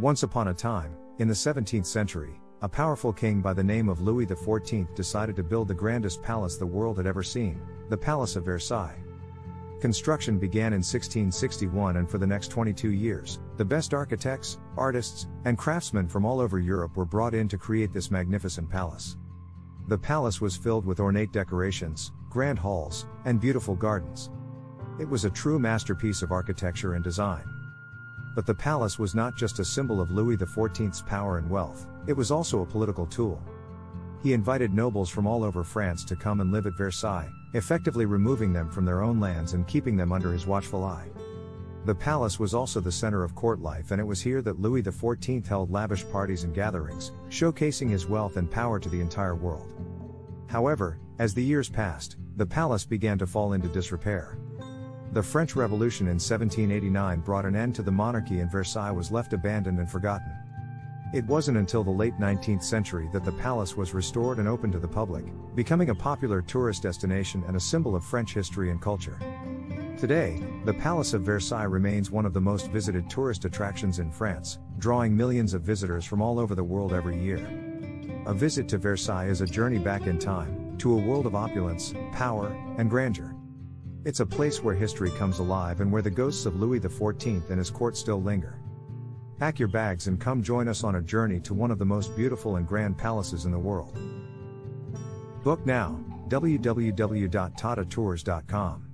Once upon a time, in the 17th century, a powerful king by the name of Louis XIV decided to build the grandest palace the world had ever seen, the Palace of Versailles. Construction began in 1661, and for the next 22 years, the best architects, artists, and craftsmen from all over Europe were brought in to create this magnificent palace. The palace was filled with ornate decorations, grand halls, and beautiful gardens. It was a true masterpiece of architecture and design. But the palace was not just a symbol of Louis XIV's power and wealth, it was also a political tool. He invited nobles from all over France to come and live at Versailles, effectively removing them from their own lands and keeping them under his watchful eye. The palace was also the center of court life, and it was here that Louis XIV held lavish parties and gatherings, showcasing his wealth and power to the entire world. However, as the years passed, the palace began to fall into disrepair. The French Revolution in 1789 brought an end to the monarchy, and Versailles was left abandoned and forgotten. It wasn't until the late 19th century that the palace was restored and opened to the public, becoming a popular tourist destination and a symbol of French history and culture. Today, the Palace of Versailles remains one of the most visited tourist attractions in France, drawing millions of visitors from all over the world every year. A visit to Versailles is a journey back in time, to a world of opulence, power, and grandeur. It's a place where history comes alive and where the ghosts of Louis XIV and his court still linger. Pack your bags and come join us on a journey to one of the most beautiful and grand palaces in the world. Book now, www.tadatours.com.